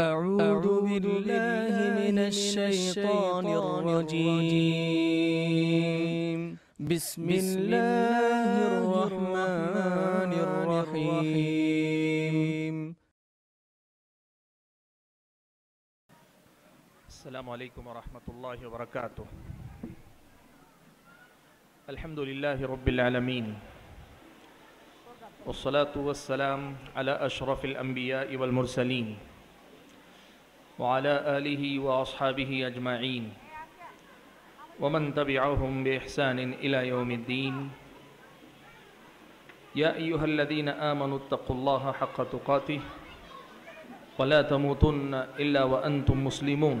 أعوذ بالله من الشيطان الرجيم بسم الله الرحمن الرحيم. السلام عليكم ورحمة الله وبركاته. الحمد لله رب العالمين والصلاة والسلام على أشرف الأنبياء والمرسلين وعلى آله وأصحابه أجمعين ومن تبعهم بإحسان إلى يوم الدين. يا أيها الذين آمنوا اتقوا الله حق تقاته ولا تموتن إلا وأنتم مسلمون.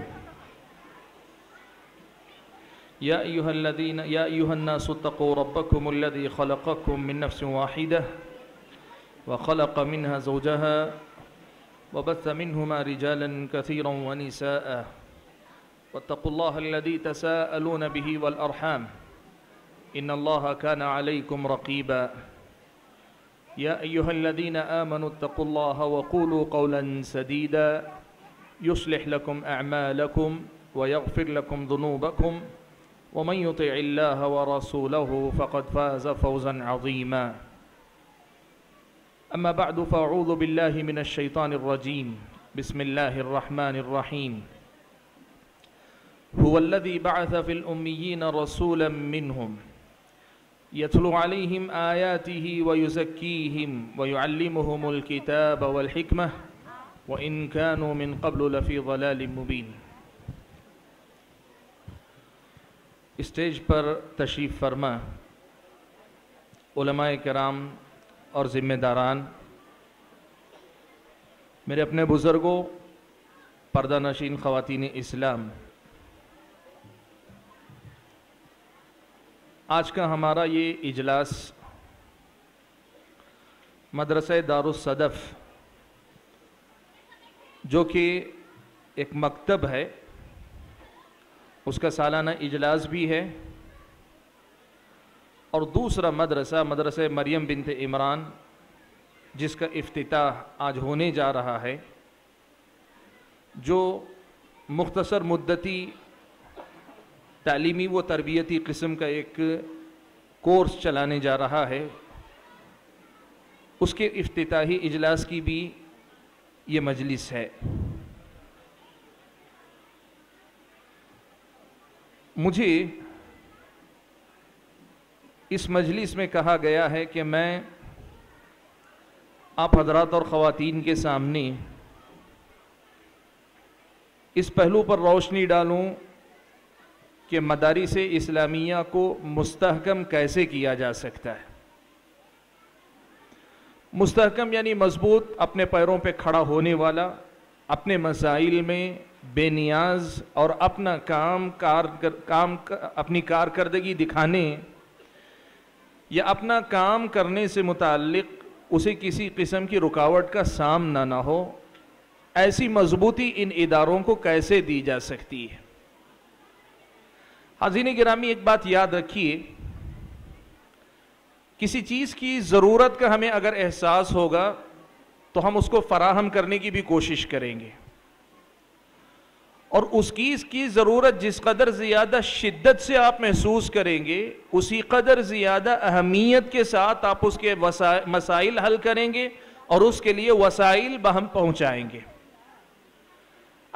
يا أيها الناس اتقوا ربكم الذي خلقكم من نفس واحدة وخلق منها زوجها وبث منهما رجالا كثيرا ونساء واتقوا الله الذي تساءلون به والأرحام إن الله كان عليكم رقيبا. يا أيها الذين آمنوا اتقوا الله وقولوا قولا سديدا يصلح لكم أعمالكم ويغفر لكم ذنوبكم ومن يطع الله ورسوله فقد فاز فوزا عظيما. أما بعد فأعوذ بالله من الشيطان الرجيم بسم الله الرحمن الرحيم. هو الذي بعث في الأميين رسولا منهم يتلو عليهم آياته ويزكيهم ويعلمهم الكتاب والحكمة وإن كانوا من قبل لفي ضلال مبين. اسٹیج پر تشریف فرما علماء کرام اور ذمہ داران، میرے اپنے بزرگوں، پردہ نشین خواتین اسلام، آج کا ہمارا یہ اجلاس مدرسہ دار الصدف جو کہ ایک مکتب ہے، اس کا سالانہ اجلاس بھی ہے، اور دوسرا مدرسہ مریم بنت عمران جس کا افتتاح آج ہونے جا رہا ہے، جو مختصر مدتی تعلیمی و تربیتی قسم کا ایک کورس چلانے جا رہا ہے، اس کے افتتاحی اجلاس کی بھی یہ مجلس ہے. مجھے اس مجلس میں کہا گیا ہے کہ میں آپ حضرات اور خواتین کے سامنے اس پہلو پر روشنی ڈالوں کہ مدارس اسلامیہ کو مستحکم کیسے کیا جا سکتا ہے. مستحکم یعنی مضبوط، اپنے پیروں پہ کھڑا ہونے والا، اپنے مسائل میں بے نیاز اور اپنا اپنی کارکردگی دکھانے یا اپنا کام کرنے سے متعلق اسے کسی قسم کی رکاوٹ کا سامنا نہ ہو. ایسی مضبوطی ان اداروں کو کیسے دی جا سکتی ہے؟ حاضرین گرامی، ایک بات یاد رکھیے، کسی چیز کی ضرورت کا ہمیں اگر احساس ہوگا تو ہم اس کو فراہم کرنے کی بھی کوشش کریں گے، اور اس چیز کی ضرورت جس قدر زیادہ شدت سے آپ محسوس کریں گے، اسی قدر زیادہ اہمیت کے ساتھ آپ اس کے مسائل حل کریں گے اور اس کے لیے وسائل بہم پہنچائیں گے.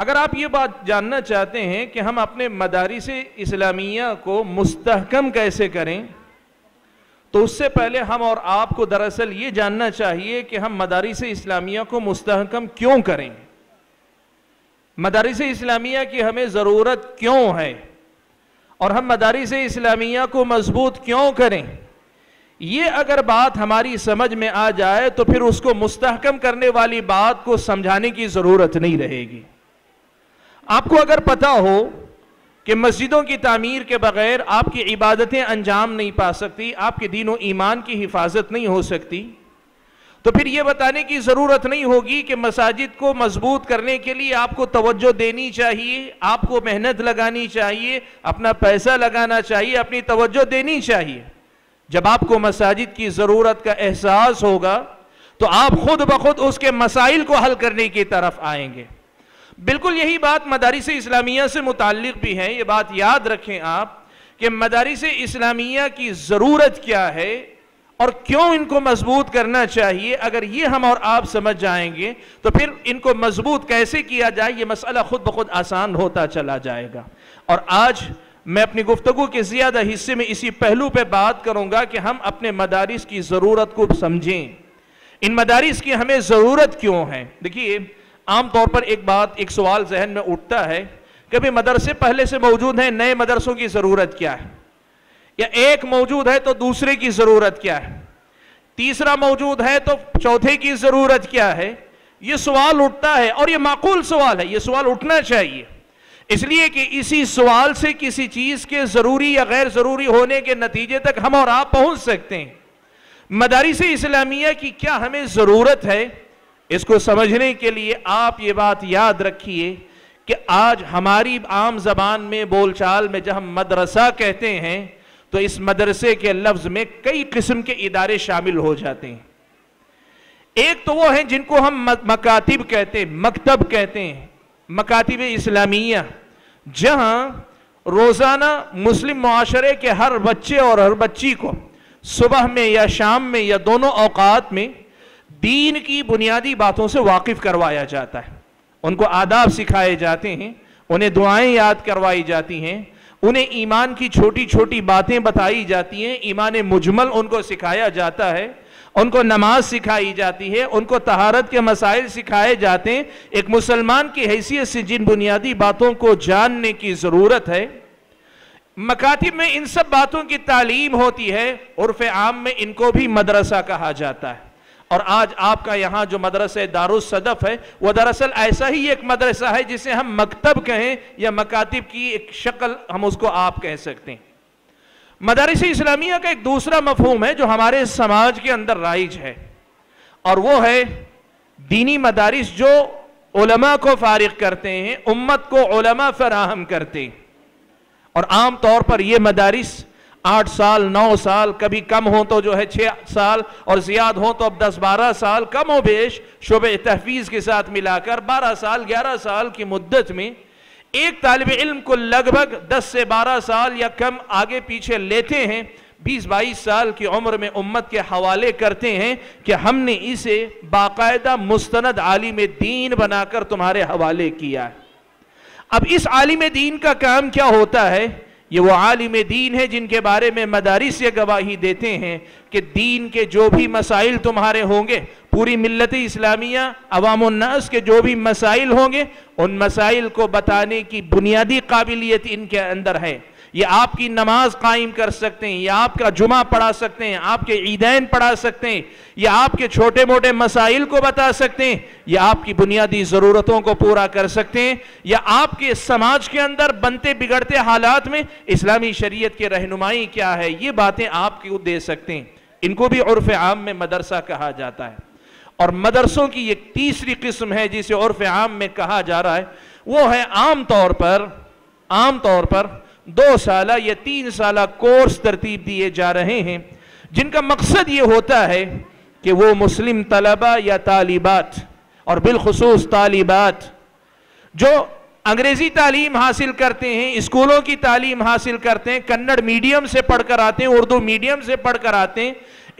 اگر آپ یہ بات جاننا چاہتے ہیں کہ ہم اپنے مدارس اسلامیہ کو مستحکم کیسے کریں، تو اس سے پہلے ہم اور آپ کو دراصل یہ جاننا چاہیے کہ ہم مدارس اسلامیہ کو مستحکم کیوں کریں، مدارس اسلامیہ کی ہمیں ضرورت کیوں ہے، اور ہم مدارس اسلامیہ کو مضبوط کیوں کریں. یہ اگر بات ہماری سمجھ میں آ جائے تو پھر اس کو مستحکم کرنے والی بات کو سمجھانے کی ضرورت نہیں رہے گی. آپ کو اگر پتہ ہو کہ مسجدوں کی تعمیر کے بغیر آپ کی عبادتیں انجام نہیں پا سکتی، آپ کے دین و ایمان کی حفاظت نہیں ہو سکتی، تو پھر یہ بتانے کی ضرورت نہیں ہوگی کہ مساجد کو مضبوط کرنے کے لیے آپ کو توجہ دینی چاہیے، آپ کو محنت لگانی چاہیے، اپنا پیسہ لگانا چاہیے، اپنی توجہ دینی چاہیے. جب آپ کو مساجد کی ضرورت کا احساس ہوگا تو آپ خود بخود اس کے مسائل کو حل کرنے کی طرف آئیں گے. بالکل یہی بات مدارس اسلامیہ سے متعلق بھی ہے. یہ بات یاد رکھیں آپ کہ مدارس اسلامیہ کی ضرورت کیا ہے اور کیوں ان کو مضبوط کرنا چاہیے. اگر یہ ہم اور آپ سمجھ جائیں گے تو پھر ان کو مضبوط کیسے کیا جائے یہ مسئلہ خود بخود آسان ہوتا چلا جائے گا. اور آج میں اپنی گفتگو کے زیادہ حصے میں اسی پہلو پہ بات کروں گا کہ ہم اپنے مدارس کی ضرورت کو سمجھیں. ان مدارس کی ہمیں ضرورت کیوں ہے؟ دیکھیے عام طور پر ایک سوال ذہن میں اٹھتا ہے کہ بھی مدرسے پہلے سے موجود ہیں، نئے مدرسوں کی ضرورت کیا ہے؟ یا ایک موجود ہے تو دوسرے کی ضرورت کیا ہے؟ تیسرا موجود ہے تو چوتھے کی ضرورت کیا ہے؟ یہ سوال اٹھتا ہے اور یہ معقول سوال ہے، یہ سوال اٹھنا چاہیے، اس لیے کہ اسی سوال سے کسی چیز کے ضروری یا غیر ضروری ہونے کے نتیجے تک ہم اور آپ پہنچ سکتے ہیں. مدارس اسلامیہ کی کیا ہمیں ضرورت ہے، اس کو سمجھنے کے لیے آپ یہ بات یاد رکھیے کہ آج ہماری عام زبان میں بول چال میں جب ہم مدرسہ کہتے ہیں تو اس مدرسے کے لفظ میں کئی قسم کے ادارے شامل ہو جاتے ہیں. ایک تو وہ ہیں جن کو ہم مکاتب کہتے ہیں، مکتب کہتے ہیں، مکاتب اسلامیہ، جہاں روزانہ مسلم معاشرے کے ہر بچے اور ہر بچی کو صبح میں یا شام میں یا دونوں اوقات میں دین کی بنیادی باتوں سے واقف کروایا جاتا ہے. ان کو آداب سکھائے جاتے ہیں، انہیں دعائیں یاد کروائی جاتی ہیں، انہیں ایمان کی چھوٹی چھوٹی باتیں بتائی جاتی ہیں، ایمان مجمل ان کو سکھایا جاتا ہے، ان کو نماز سکھائی جاتی ہے، ان کو طہارت کے مسائل سکھائے جاتے ہیں. ایک مسلمان کی حیثیت سے جن بنیادی باتوں کو جاننے کی ضرورت ہے، مکاتب میں ان سب باتوں کی تعلیم ہوتی ہے. عرف عام میں ان کو بھی مدرسہ کہا جاتا ہے. اور آج آپ کا یہاں جو مدرسہ دار الصدف ہے وہ دراصل ایسا ہی ایک مدرسہ ہے جسے ہم مکتب کہیں یا مکاتب کی ایک شکل ہم اس کو آپ کہہ سکتے ہیں. مدارس اسلامیہ کا ایک دوسرا مفہوم ہے جو ہمارے سماج کے اندر رائج ہے، اور وہ ہے دینی مدارس جو علماء کو فارغ کرتے ہیں، امت کو علماء فراہم کرتے ہیں. اور عام طور پر یہ مدارس 8 سال، 9 سال، کبھی کم ہوں تو جو ہے 6 سال اور زیاد ہوں تو اب 10-12 سال، کم و بیش شعبہ تحفیظ کے ساتھ ملا کر 12 سال 11 سال کی مدت میں ایک طالب علم کو لگ بھگ 10 سے 12 سال یا کم آگے پیچھے لیتے ہیں، 20-22 سال کی عمر میں امت کے حوالے کرتے ہیں کہ ہم نے اسے باقاعدہ مستند عالم دین بنا کر تمہارے حوالے کیا ہے. اب اس عالم دین کا کام کیا ہوتا ہے؟ یہ وہ عالم دین ہے جن کے بارے میں مدارس یہ گواہی دیتے ہیں کہ دین کے جو بھی مسائل تمہارے ہوں گے، پوری ملت اسلامیہ، عوام الناس کے جو بھی مسائل ہوں گے، ان مسائل کو بتانے کی بنیادی قابلیت ان کے اندر ہے. یہ آپ کی نماز قائم کر سکتے ہیں، یا آپ کا جمعہ پڑھا سکتے ہیں، آپ کے عیدین پڑھا سکتے ہیں، یا آپ کے چھوٹے موٹے مسائل کو بتا سکتے ہیں، یا آپ کی بنیادی ضرورتوں کو پورا کر سکتے ہیں، یا آپ کے سماج کے اندر بنتے بگڑتے حالات میں اسلامی شریعت کی رہنمائی کیا ہے، یہ باتیں آپ کو دے سکتے ہیں. ان کو بھی عرف عام میں مدرسہ کہا جاتا ہے. اور مدرسوں کی ایک تیسری قسم ہے جسے عرف عام میں کہا جا رہا ہے، وہ ہے عام طور پر 2 سالہ یا 3 سالہ کورس ترتیب دیے جا رہے ہیں، جن کا مقصد یہ ہوتا ہے کہ وہ مسلم طلبہ یا طالبات، اور بالخصوص طالبات جو انگریزی تعلیم حاصل کرتے ہیں، اسکولوں کی تعلیم حاصل کرتے ہیں، کنڑ میڈیم سے پڑھ کر آتے ہیں، اردو میڈیم سے پڑھ کر آتے ہیں،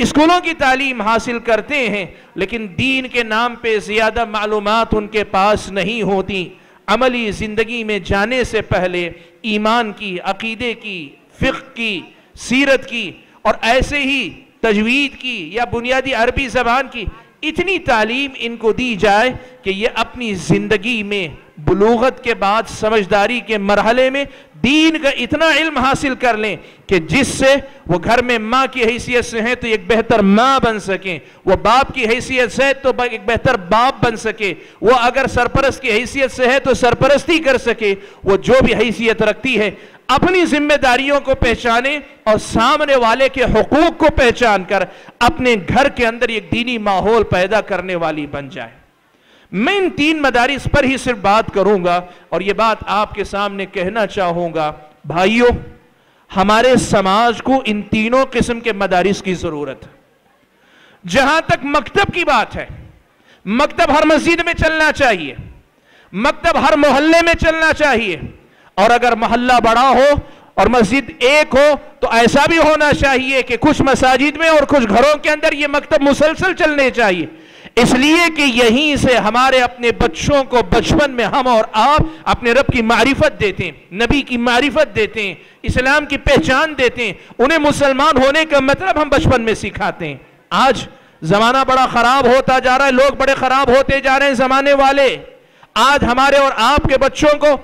اسکولوں کی تعلیم حاصل کرتے ہیں، لیکن دین کے نام پہ زیادہ معلومات ان کے پاس نہیں ہوتی. عملی زندگی میں جانے سے پہلے ایمان کی، عقیدے کی، فقہ کی، سیرت کی، اور ایسے ہی تجوید کی یا بنیادی عربی زبان کی اتنی تعلیم ان کو دی جائے کہ یہ اپنی زندگی میں بلوغت کے بعد سمجھداری کے مرحلے میں دین کا اتنا علم حاصل کر لیں کہ جس سے وہ گھر میں ماں کی حیثیت سے ہیں تو ایک بہتر ماں بن سکیں، وہ باپ کی حیثیت سے تو ایک بہتر باپ بن سکے، وہ اگر سرپرست کی حیثیت سے ہے تو سرپرستی کر سکے، وہ جو بھی حیثیت رکھتی ہے اپنی ذمہ داریوں کو پہچانے اور سامنے والے کے حقوق کو پہچان کر اپنے گھر کے اندر ایک دینی ماحول پیدا کرنے والی بن جائے. میں ان 3 مدارس پر ہی صرف بات کروں گا، اور یہ بات آپ کے سامنے کہنا چاہوں گا، بھائیوں ہمارے سماج کو ان 3 قسم کے مدارس کی ضرورت ہے. جہاں تک مکتب کی بات ہے، مکتب ہر مسجد میں چلنا چاہیے، مکتب ہر محلے میں چلنا چاہیے، اور اگر محلہ بڑا ہو اور مسجد ایک ہو تو ایسا بھی ہونا چاہیے کہ کچھ مساجد میں اور کچھ گھروں کے اندر یہ مکتب مسلسل چلنے چاہیے، اس لیے کہ یہیں سے ہمارے اپنے بچوں کو بچپن میں ہم اور آپ اپنے رب کی معرفت دیتے ہیں، نبی کی معرفت دیتے ہیں، اسلام کی پہچان دیتے ہیں، انہیں مسلمان ہونے کا مطلب ہم بچپن میں سکھاتے ہیں۔ آج زمانہ بڑا خراب ہوتا جا رہا ہے، لوگ بڑے خراب ہوتے جا رہے ہیں زمانے والے، آج ہمارے اور آپ کے بچوں کو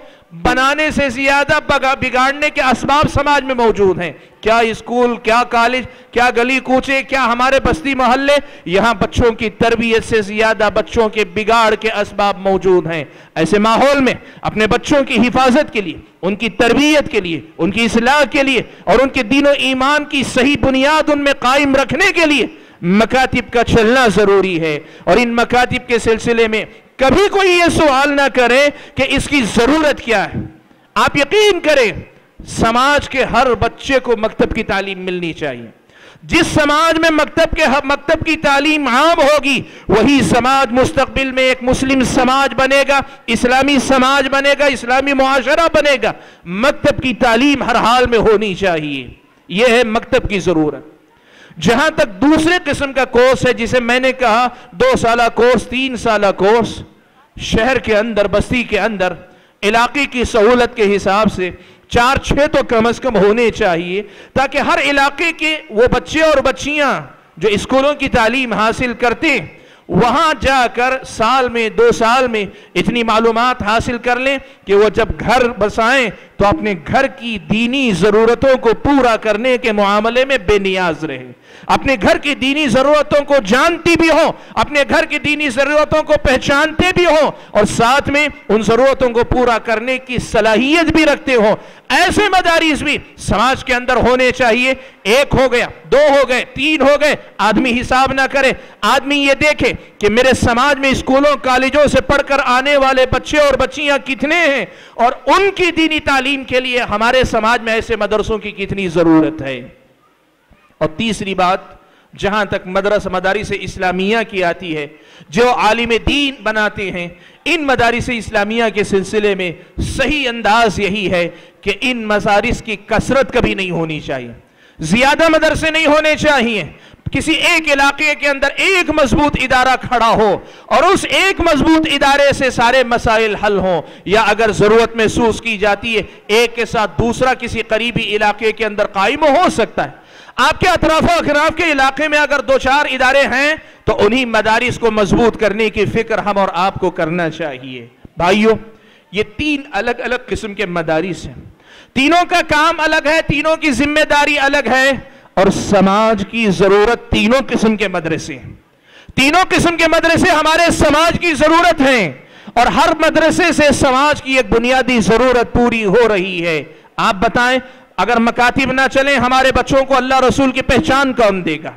بنانے سے زیادہ بگاڑنے کے اسباب سماج میں موجود ہیں۔ کیا اسکول، کیا کالج، کیا گلی کوچے، کیا ہمارے بستی محلے، یہاں بچوں کی تربیت سے زیادہ بچوں کے بگاڑ کے اسباب موجود ہیں۔ ایسے ماحول میں اپنے بچوں کی حفاظت کے لیے، ان کی تربیت کے لیے، ان کی اصلاح کے لیے اور ان کے دین و ایمان کی صحیح بنیاد ان میں قائم رکھنے کے لیے مکاتب کا چلنا ضروری ہے۔ اور ان مکاتب کے سلسلے میں کبھی کوئی یہ سوال نہ کرے کہ اس کی ضرورت کیا ہے۔ آپ یقین کریں، سماج کے ہر بچے کو مکتب کی تعلیم ملنی چاہیے۔ جس سماج میں مکتب کی تعلیم عام ہوگی، وہی سماج مستقبل میں ایک مسلم سماج بنے گا، اسلامی سماج بنے گا، اسلامی معاشرہ بنے گا۔ مکتب کی تعلیم ہر حال میں ہونی چاہیے، یہ ہے مکتب کی ضرورت۔ جہاں تک دوسرے قسم کا کورس ہے جسے میں نے کہا 2 سالہ کورس، 3 سالہ کورس، شہر کے اندر، بستی کے اندر، علاقے کی سہولت کے حساب سے 4-6 تو کم از کم ہونے چاہیے، تاکہ ہر علاقے کے وہ بچے اور بچیاں جو اسکولوں کی تعلیم حاصل کرتے وہاں جا کر سال میں، 2 سال میں اتنی معلومات حاصل کر لیں کہ وہ جب گھر بسائیں تو اپنے گھر کی دینی ضرورتوں کو پورا کرنے کے معاملے میں بے نیاز رہیں، اپنے گھر کی دینی ضرورتوں کو جانتی بھی ہوں، اپنے گھر کی دینی ضرورتوں کو پہچانتے بھی ہوں، اور ساتھ میں ان ضرورتوں کو پورا کرنے کی صلاحیت بھی رکھتے ہوں۔ ایسے مدارس بھی سماج کے اندر ہونے چاہیے۔ 1 ہو گیا، 2 ہو گئے، 3 ہو گئے، آدمی حساب نہ کرے، آدمی یہ دیکھے کہ میرے سماج میں اسکولوں کالجوں سے پڑھ کر آنے والے بچے اور بچیاں کتنے ہیں، اور ان کی دینی تعلیم کے لیے ہمارے سماج میں ایسے مدرسوں کی کتنی ضرورت ہے۔ اور تیسری بات جہاں تک مدارس اسلامیہ کی آتی ہے، جو عالم دین بناتے ہیں، ان مدارس اسلامیہ کے سلسلے میں صحیح انداز یہی ہے کہ ان مدارس کی کثرت کبھی نہیں ہونی چاہیے، زیادہ مدرسے نہیں ہونے چاہیے، کسی ایک علاقے کے اندر ایک مضبوط ادارہ کھڑا ہو اور اس ایک مضبوط ادارے سے سارے مسائل حل ہوں، یا اگر ضرورت محسوس کی جاتی ہے ایک کے ساتھ دوسرا کسی قریبی علاقے کے اندر قائم ہو سکتا ہے۔ آپ کے اطراف و اکناف کے علاقے میں اگر 2-4 ادارے ہیں تو انہی مدارس کو مضبوط کرنے کی فکر ہم اور آپ کو کرنا چاہیے۔ بھائیو، یہ 3 الگ الگ قسم کے مدارس ہیں، تینوں کا کام الگ ہے، تینوں کی ذمہ داری الگ ہے، اور سماج کی ضرورت تینوں قسم کے مدرسے ہیں، تینوں قسم کے مدرسے ہمارے سماج کی ضرورت ہیں، اور ہر مدرسے سے سماج کی ایک بنیادی ضرورت پوری ہو رہی ہے۔ آپ بتائیں، اگر مکاتب نہ چلیں ہمارے بچوں کو اللہ رسول کی پہچان کون دے گا؟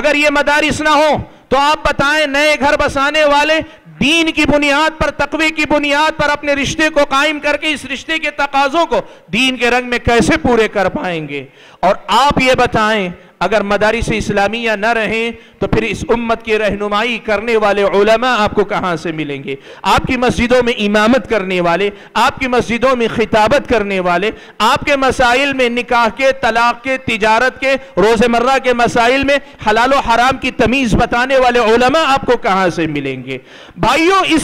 اگر یہ مدارس نہ ہو تو آپ بتائیں نئے گھر بسانے والے دین کی بنیاد پر، تقوی کی بنیاد پر اپنے رشتے کو قائم کر کے اس رشتے کے تقاضوں کو دین کے رنگ میں کیسے پورے کر پائیں گے؟ اور آپ یہ بتائیں اگر مدارس اسلامیہ نہ رہیں تو پھر اس امت کی رہنمائی کرنے والے علماء آپ کو کہاں سے ملیں گے؟ آپ کی مسجدوں میں امامت کرنے والے، آپ کی مسجدوں میں خطابت کرنے والے، آپ کے مسائل میں نکاح کے، طلاق کے، تجارت کے، روزمرہ کے مسائل میں حلال و حرام کی تمیز بتانے والے علماء آپ کو کہاں سے ملیں گے؟ بھائیو، اس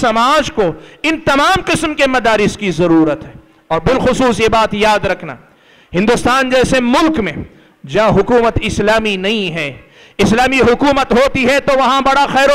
سماج کو ان تمام قسم کے مدارس کی ضرورت ہے۔ اور بالخصوص یہ بات یاد رکھنا، ہندوستان جیسے ملک میں جہاں حکومت اسلامی نہیں ہے، اسلامی حکومت ہوتی ہے تو وہاں بڑا خیر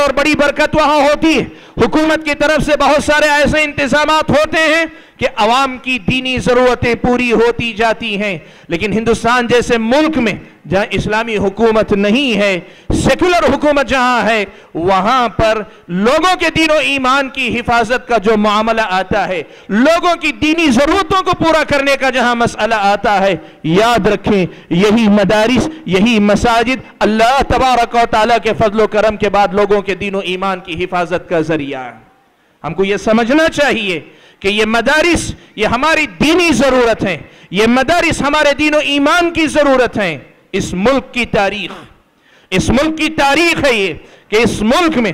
اور بڑی برکت وہاں ہوتی ہے۔ حکومت کی طرف سے بہت سارے ایسے انتظامات ہوتے ہیں کہ عوام کی دینی ضرورتیں پوری ہوتی جاتی ہیں، لیکن ہندوستان جیسے ملک میں جہاں اسلامی حکومت نہیں ہے، سیکولر حکومت جہاں ہے، وہاں پر لوگوں کے دین و ایمان کی حفاظت کا جو معاملہ آتا ہے، لوگوں کی دینی ضرورتوں کو پورا کرنے کا جہاں مسئلہ آتا ہے، یاد رکھیں یہی مدارس، یہی مساجد اللہ تبارک و تعالیٰ کے فضل و کرم کے بعد لوگوں کے دین و ایمان کی حفاظت کا ذریعہ ہے۔ ہم کو یہ سمجھنا چاہیے کہ یہ مدارس یہ ہماری دینی ضرورت ہیں، یہ مدارس ہمارے دین و ایمان کی ضرورت ہیں۔ اس ملک کی تاریخ ہے یہ کہ اس ملک میں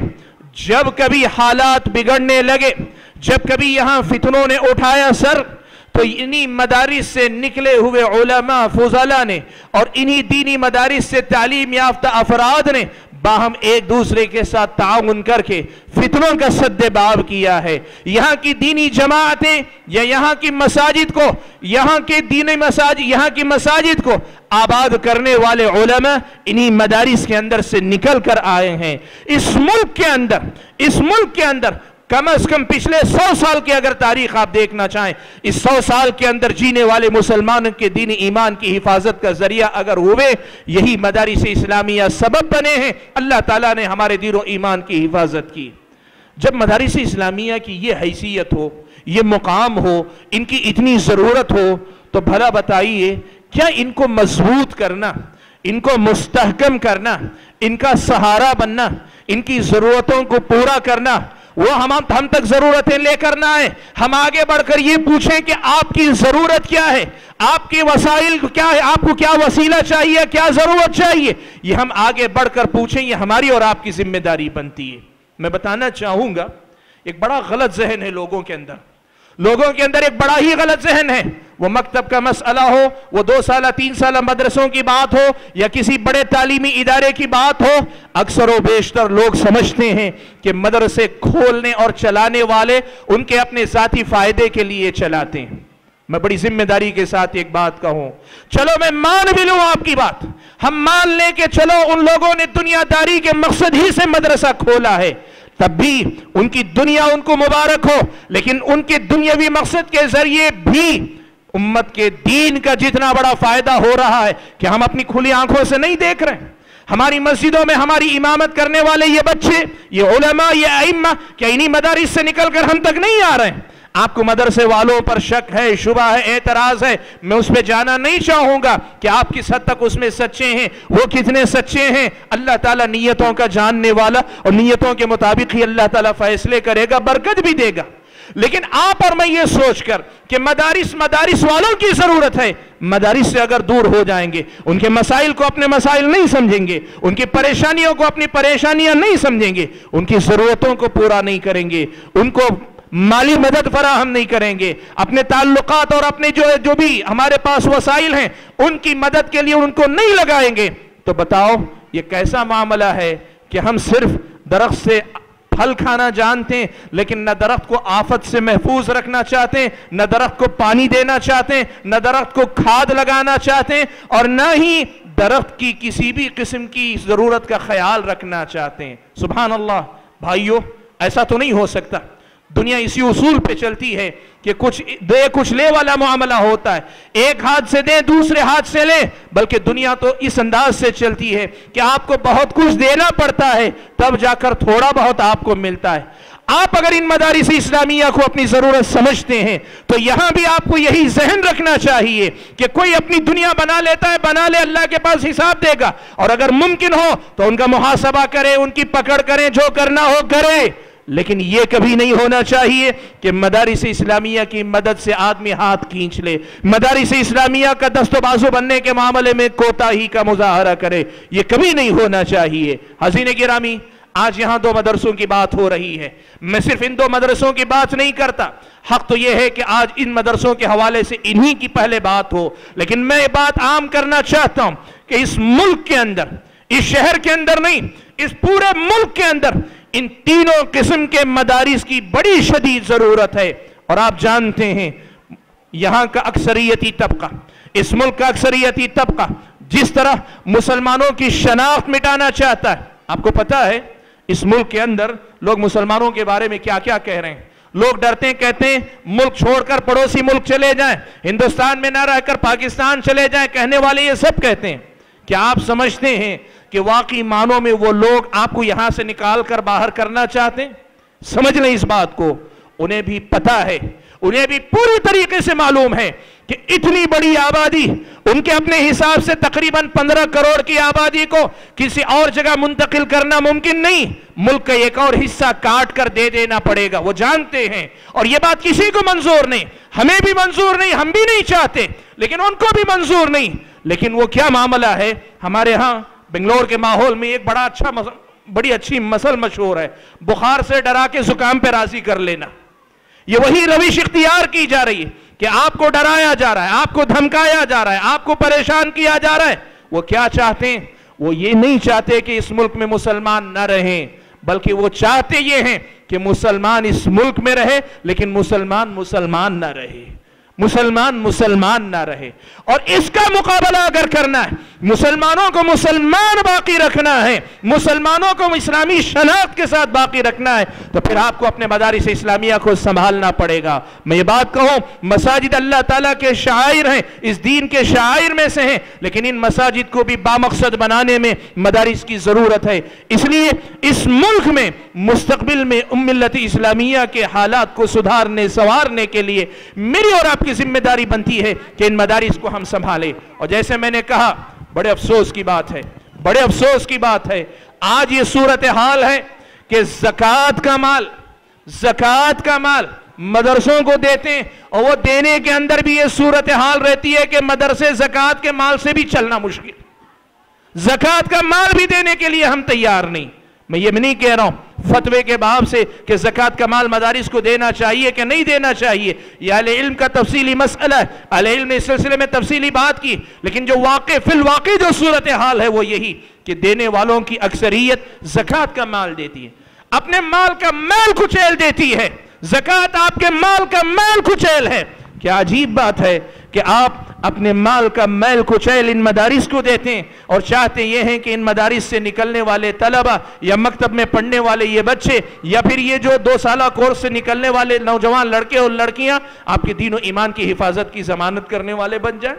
جب کبھی حالات بگڑنے لگے، جب کبھی یہاں فتنوں نے اٹھایا سر، تو انہی مدارس سے نکلے ہوئے علماء فضلاء نے اور انہی دینی مدارس سے تعلیم یافتہ افراد نے باہم ایک دوسرے کے ساتھ تعاون کر کے فتنوں کا سد باب کیا ہے۔ یہاں کی دینی جماعتیں یا یہاں کی مساجد کو، یہاں کی مساجد کو آباد کرنے والے علماء انہی مدارس کے اندر سے نکل کر آئے ہیں۔ اس ملک کے اندر کم از کم پچھلے 100 سال کی اگر تاریخ آپ دیکھنا چاہیں، اس 100 سال کے اندر جینے والے مسلمانوں کے دینی ایمان کی حفاظت کا ذریعہ اگر ہوئے یہی مدارس اسلامیہ سبب بنے ہیں۔ اللہ تعالیٰ نے ہمارے دین و ایمان کی حفاظت کی۔ جب مدارس اسلامیہ کی یہ حیثیت ہو، یہ مقام ہو، ان کی اتنی ضرورت ہو، تو بھلا بتائیے کیا ان کو مضبوط کرنا، ان کو مستحکم کرنا، ان کا سہارا بننا، ان کی ضرورتوں کو پورا کرنا، وہ ہم تک ضرورتیں لے کر نہ آئیں، ہم آگے بڑھ کر یہ پوچھیں کہ آپ کی ضرورت کیا ہے، آپ کے وسائل کیا ہے، آپ کو کیا وسیلہ چاہیے، کیا ضرورت چاہیے، یہ ہم آگے بڑھ کر پوچھیں، یہ ہماری اور آپ کی ذمہ داری بنتی ہے۔ میں بتانا چاہوں گا ایک بڑا غلط ذہن ہے لوگوں کے اندر ایک بڑا ہی غلط ذہن ہے۔ وہ مکتب کا مسئلہ ہو، وہ 2 سالہ 3 سالہ مدرسوں کی بات ہو، یا کسی بڑے تعلیمی ادارے کی بات ہو، اکثر و بیشتر لوگ سمجھتے ہیں کہ مدرسے کھولنے اور چلانے والے ان کے اپنے ذاتی فائدے کے لیے چلاتے ہیں۔ میں بڑی ذمہ داری کے ساتھ ایک بات کہوں، چلو میں مان بھی لوں آپ کی بات، ہم مان لیں کہ چلو ان لوگوں نے دنیا داری کے مقصد ہی سے مدرسہ کھولا ہے، تب بھی ان کی دنیا ان کو مبارک ہو، لیکن ان کے دنیاوی مقصد کے ذریعے بھی امت کے دین کا جتنا بڑا فائدہ ہو رہا ہے کہ ہم اپنی کھلی آنکھوں سے نہیں دیکھ رہے ہیں۔ ہماری مسجدوں میں ہماری امامت کرنے والے یہ بچے، یہ علماء، یہ ائمہ، کیا انہی مدارس سے نکل کر ہم تک نہیں آ رہے ہیں؟ آپ کو مدرسے والوں پر شک ہے، شبہ ہے، اعتراض ہے، میں اس پہ جانا نہیں چاہوں گا کہ آپ کس حد تک اس میں سچے ہیں، وہ کتنے سچے ہیں۔ اللہ تعالیٰ نیتوں کا جاننے والا اور نیتوں کے مطابق ہی اللہ تعالیٰ فیصلے کرے گا، برکت بھی دے گا۔ لیکن آپ اور میں یہ سوچ کر کہ مدارس والوں کی ضرورت ہے، مدارس سے اگر دور ہو جائیں گے، ان کے مسائل کو اپنے مسائل نہیں سمجھیں گے، ان کی پریشانیوں کو اپنی پریشانیاں نہیں سمجھیں گے، ان کی ضرورتوں کو پورا نہیں کریں گے، ان کو مالی مدد فراہم نہیں کریں گے، اپنے تعلقات اور اپنے جو بھی ہمارے پاس وسائل ہیں ان کی مدد کے لیے ان کو نہیں لگائیں گے، تو بتاؤ یہ کیسا معاملہ ہے کہ ہم صرف درخت سے پھل کھانا جانتے ہیں لیکن نہ درخت کو آفت سے محفوظ رکھنا چاہتے ہیں، نہ درخت کو پانی دینا چاہتے ہیں، نہ درخت کو کھاد لگانا چاہتے ہیں، اور نہ ہی درخت کی کسی بھی قسم کی ضرورت کا خیال رکھنا چاہتے ہیں۔ سبحان اللہ بھائیو، ایسا تو نہیں ہو سکتا۔ دنیا اسی اصول پہ چلتی ہے کہ کچھ دے کچھ لے والا معاملہ ہوتا ہے، ایک ہاتھ سے دیں دوسرے ہاتھ سے لیں، بلکہ دنیا تو اس انداز سے چلتی ہے کہ آپ کو بہت کچھ دینا پڑتا ہے تب جا کر تھوڑا بہت آپ کو ملتا ہے۔ آپ اگر ان مدارس اسلامیہ کو اپنی ضرورت سمجھتے ہیں تو یہاں بھی آپ کو یہی ذہن رکھنا چاہیے کہ کوئی اپنی دنیا بنا لیتا ہے، بنا لے، اللہ کے پاس حساب دے گا، اور اگر ممکن ہو تو ان کا محاسبہ کرے، ان کی پکڑ کریں، جو کرنا ہو کرے، لیکن یہ کبھی نہیں ہونا چاہیے کہ مدارس اسلامیہ کی مدد سے آدمی ہاتھ کھینچ لے، مدارس اسلامیہ کا دست و بازو بننے کے معاملے میں کوتاہی کا مظاہرہ کرے، یہ کبھی نہیں ہونا چاہیے۔ حاضرین گرامی، آج یہاں 2 مدرسوں کی بات ہو رہی ہے، میں صرف ان 2 مدرسوں کی بات نہیں کرتا، حق تو یہ ہے کہ آج ان مدرسوں کے حوالے سے انہی کی پہلے بات ہو، لیکن میں یہ بات عام کرنا چاہتا ہوں کہ اس ملک کے اندر، اس شہر کے اندر نہیں، اس پورے ملک کے اندر ان 3 قسم کے مدارس کی بڑی شدید ضرورت ہے۔ اور آپ جانتے ہیں یہاں کا اکثریتی طبقہ، اس ملک کا اکثریتی طبقہ جس طرح مسلمانوں کی شناخت مٹانا چاہتا ہے، آپ کو پتہ ہے اس ملک کے اندر لوگ مسلمانوں کے بارے میں کیا کیا کہہ رہے ہیں، لوگ ڈرتے ہیں، کہتے ہیں ملک چھوڑ کر پڑوسی ملک چلے جائیں، ہندوستان میں نہ رہ کر پاکستان چلے جائیں، کہنے والے یہ سب کہتے ہیں۔ کیا آپ سمجھتے ہیں کہ واقعی معنوں میں وہ لوگ آپ کو یہاں سے نکال کر باہر کرنا چاہتے ہیں؟ سمجھ لیں اس بات کو، انہیں بھی پتہ ہے، انہیں بھی پوری طریقے سے معلوم ہے کہ اتنی بڑی آبادی، ان کے اپنے حساب سے تقریباً 15 کروڑ کی آبادی کو کسی اور جگہ منتقل کرنا ممکن نہیں، ملک کا ایک اور حصہ کاٹ کر دے دینا پڑے گا، وہ جانتے ہیں، اور یہ بات کسی کو منظور نہیں، ہمیں بھی منظور نہیں، ہم بھی نہیں چاہتے، لیکن ان کو بھی منظور نہیں۔ لیکن وہ کیا معاملہ ہے، ہمارے ہاں بنگلور کے ماحول میں ایک بڑا اچھا بڑی اچھی مسل مشہور ہے، بخار سے ڈرا کے زکام پہ راضی کر لینا. یہ وہی روش اختیار کی جا رہی ہے کہ آپ کو ڈرایا جا رہا ہے، آپ کو دھمکایا جا رہا ہے، آپ کو پریشان کیا جا رہا ہے. وہ کیا چاہتے ہیں؟ وہ یہ نہیں چاہتے کہ اس ملک میں مسلمان نہ رہیں، بلکہ وہ چاہتے یہ ہیں کہ مسلمان اس ملک میں رہے، لیکن مسلمان نہ رہے، مسلمان نہ رہے. اور اس کا مقابلہ اگر کرنا ہے، مسلمانوں کو مسلمان باقی رکھنا ہے، مسلمانوں کو اسلامی شناخت کے ساتھ باقی رکھنا ہے، تو پھر آپ کو اپنے مدارس اسلامیہ کو سنبھالنا پڑے گا. میں یہ بات کہوں، مساجد اللہ تعالیٰ کے شعائر ہیں، اس دین کے شعائر میں سے ہیں، لیکن ان مساجد کو بھی بامقصد بنانے میں مدارس کی ضرورت ہے. اس لیے اس ملک میں مستقبل میں ملت اسلامیہ کے حالات کو سدھارنے سنوارنے کے لیے میری اور آپ کی ذمہ داری بنتی ہے کہ ان مدارس کو ہم سنبھالیں. اور جیسے میں نے کہا، بڑے افسوس کی بات ہے آج یہ صورتحال ہے کہ زکاة کا مال مدرسوں کو دیتے ہیں، اور وہ دینے کے اندر بھی یہ صورتحال رہتی ہے کہ مدرسے زکاة کے مال سے بھی چلنا مشکل، زکاة کا مال بھی دینے کے لیے ہم تیار نہیں. میں یہ نہیں کہہ رہا ہوں فتوے کے باب سے کہ زکاة کا مال مدارس کو دینا چاہیے کہ نہیں دینا چاہیے، یہ اہل علم کا تفصیلی مسئلہ ہے، اہل علم نے اس سلسلے میں تفصیلی بات کی، لیکن جو واقع فی الواقع جو صورتحال ہے وہ یہی کہ دینے والوں کی اکثریت زکاة کا مال دیتی ہے، اپنے مال کا میل کچیل دیتی ہے. زکاة آپ کے مال کا میل کچیل ہے. کیا عجیب بات ہے کہ آپ اپنے مال کا میل کچیل ان مدارس کو دیتے ہیں، اور چاہتے یہ ہیں کہ ان مدارس سے نکلنے والے طلبہ یا مکتب میں پڑھنے والے یہ بچے یا پھر یہ جو 2 سالہ کورس سے نکلنے والے نوجوان لڑکے اور لڑکیاں آپ کے دین و ایمان کی حفاظت کی ضمانت کرنے والے بن جائیں.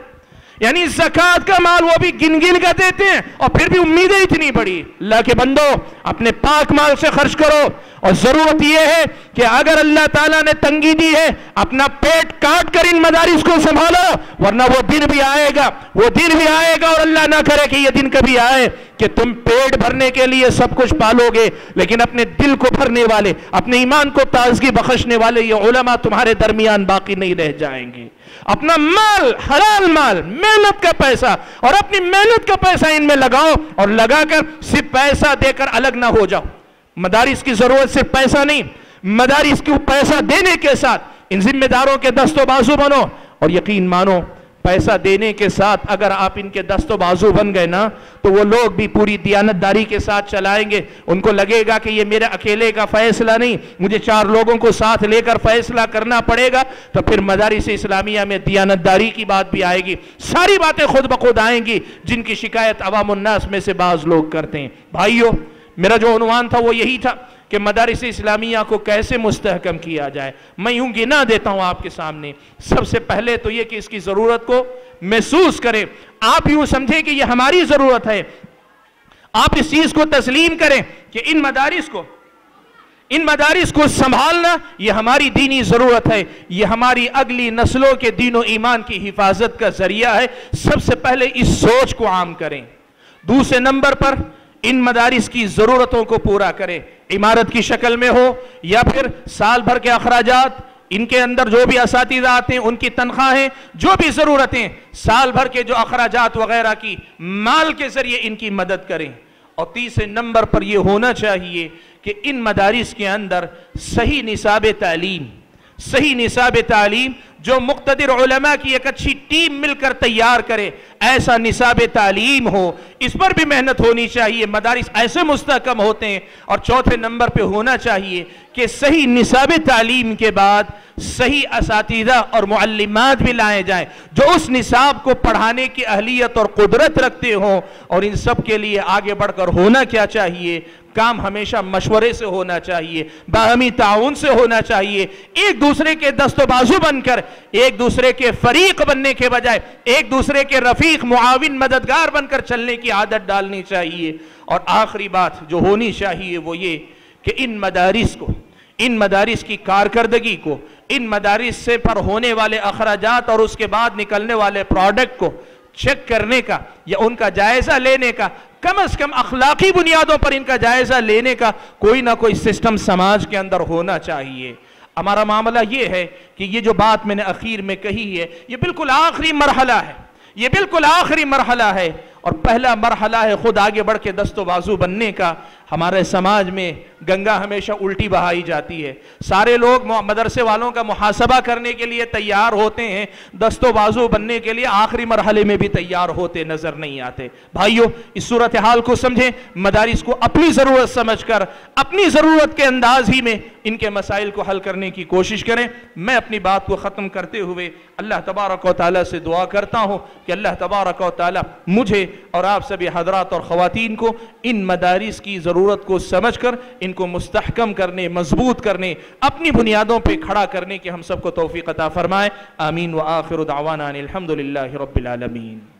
یعنی زکاة کا مال وہ بھی گن گن کا دیتے ہیں، اور پھر بھی امیدیں اتنی بڑی. اللہ کے بندو، اپنے پاک مال سے خرچ کرو. اور ضرورت یہ ہے کہ اگر اللہ تعالیٰ نے تنگی دی ہے، اپنا پیٹ کاٹ کر ان مدارس کو سنبھالو، ورنہ وہ دن بھی آئے گا اور اللہ نہ کرے کہ یہ دن کبھی آئے کہ تم پیٹ بھرنے کے لیے سب کچھ پالو گے، لیکن اپنے دل کو بھرنے والے، اپنے ایمان کو تازگی بخشنے والے یہ علماء تمہارے درمیان باقی نہیں رہ جائیں گے. اپنا مال، حلال مال، محنت کا پیسہ، اور اپنی محنت کا پیسہ ان میں لگاؤ، اور لگا کر صرف پیسہ دے کر الگ نہ ہو جاؤ. مدارس کی ضرورت صرف پیسہ نہیں، مدارس کو پیسہ دینے کے ساتھ ان ذمہ داروں کے دست و بازو بنو. اور یقین مانو، پیسہ دینے کے ساتھ اگر آپ ان کے دست و بازو بن گئے نا، تو وہ لوگ بھی پوری دیانت داری کے ساتھ چلائیں گے. ان کو لگے گا کہ یہ میرا اکیلے کا فیصلہ نہیں، مجھے 4 لوگوں کو ساتھ لے کر فیصلہ کرنا پڑے گا. تو پھر مدارس اسلامیہ میں دیانت داری کی بات بھی آئے گی، ساری باتیں خود بخود آئیں گی جن کی شکایت عوام الناس میں سے بعض لوگ کرتے ہیں. بھائیو، میرا جو عنوان تھا وہ یہی تھا کہ مدارس اسلامیہ کو کیسے مستحکم کیا جائے. میں یوں گنا دیتا ہوں آپ کے سامنے. سب سے پہلے تو یہ کہ اس کی ضرورت کو محسوس کریں. آپ یوں سمجھیں کہ یہ ہماری ضرورت ہے. آپ اس چیز کو تسلیم کریں کہ ان مدارس کو سنبھالنا یہ ہماری دینی ضرورت ہے، یہ ہماری اگلی نسلوں کے دین و ایمان کی حفاظت کا ذریعہ ہے. سب سے پہلے اس سوچ کو عام کریں. دوسرے نمبر پر ان مدارس کی ضرورتوں کو پورا کریں، عمارت کی شکل میں ہو یا پھر سال بھر کے اخراجات، ان کے اندر جو بھی اساتذہ آتے ہیں ان کی تنخواہیں، جو بھی ضرورتیں، سال بھر کے جو اخراجات وغیرہ کی مال کے ذریعے ان کی مدد کریں. اور تیسرے نمبر پر یہ ہونا چاہیے کہ ان مدارس کے اندر صحیح نصاب تعلیم جو مقتدر علماء کی ایک اچھی ٹیم مل کر تیار کرے، ایسا نصاب تعلیم ہو، اس پر بھی محنت ہونی چاہیے. مدارس ایسے مستحکم ہوتے ہیں. اور چوتھے نمبر پہ ہونا چاہیے کہ صحیح نصاب تعلیم کے بعد صحیح اساتذہ اور معلمات بھی لائے جائیں جو اس نصاب کو پڑھانے کی اہلیت اور قدرت رکھتے ہوں. اور ان سب کے لیے آگے بڑھ کر ہونا کیا چاہیے؟ کام ہمیشہ مشورے سے ہونا چاہیے، باہمی تعاون سے ہونا چاہیے. ایک دوسرے کے دست و بازو بن کر، ایک دوسرے کے فریق بننے کے بجائے ایک دوسرے کے رفیق، معاون، مددگار بن کر چلنے کی عادت ڈالنی چاہیے. اور آخری بات جو ہونی چاہیے وہ یہ کہ ان مدارس کی کارکردگی کو، ان مدارس سے پر ہونے والے اخراجات اور اس کے بعد نکلنے والے پروڈکٹ کو چیک کرنے کا یا ان کا جائزہ لینے کا، کم از کم اخلاقی بنیادوں پر ان کا جائزہ لینے کا کوئی نہ کوئی سسٹم سماج کے اندر ہونا چاہیے. ہمارا معاملہ یہ ہے کہ یہ جو بات میں نے اخیر میں کہی ہے یہ بالکل آخری مرحلہ ہے. اور پہلا مرحلہ ہے خود آگے بڑھ کے دست و بازو بننے کا. ہمارے سماج میں گنگا ہمیشہ الٹی بہائی جاتی ہے. سارے لوگ مدرسے والوں کا محاسبہ کرنے کے لیے تیار ہوتے ہیں, دست و بازو بننے کے لیے آخری مرحلے میں بھی تیار ہوتے نظر نہیں آتے. بھائیو, اس صورتحال کو سمجھیں. مدارس کو اپنی ضرورت سمجھ کر اپنی ضرورت کے انداز ہی میں ان کے مسائل کو حل کرنے کی کوشش کریں. میں اپنی بات کو ختم کرتے ہوئے اللہ تبارک و تعالیٰ سے دعا کرتا ہوں کہ اللہ تبارک و تعالیٰ مجھے اور آپ سبھی حضرات اور خواتین کو ان مدارس کی ضرورت کو سمجھ کر ان کو مستحکم کرنے, مضبوط کرنے, اپنی بنیادوں پہ کھڑا کرنے کی ہم سب کو توفیق عطا فرمائے. آمین. وآخر دعوانا الحمدللہ رب العالمین.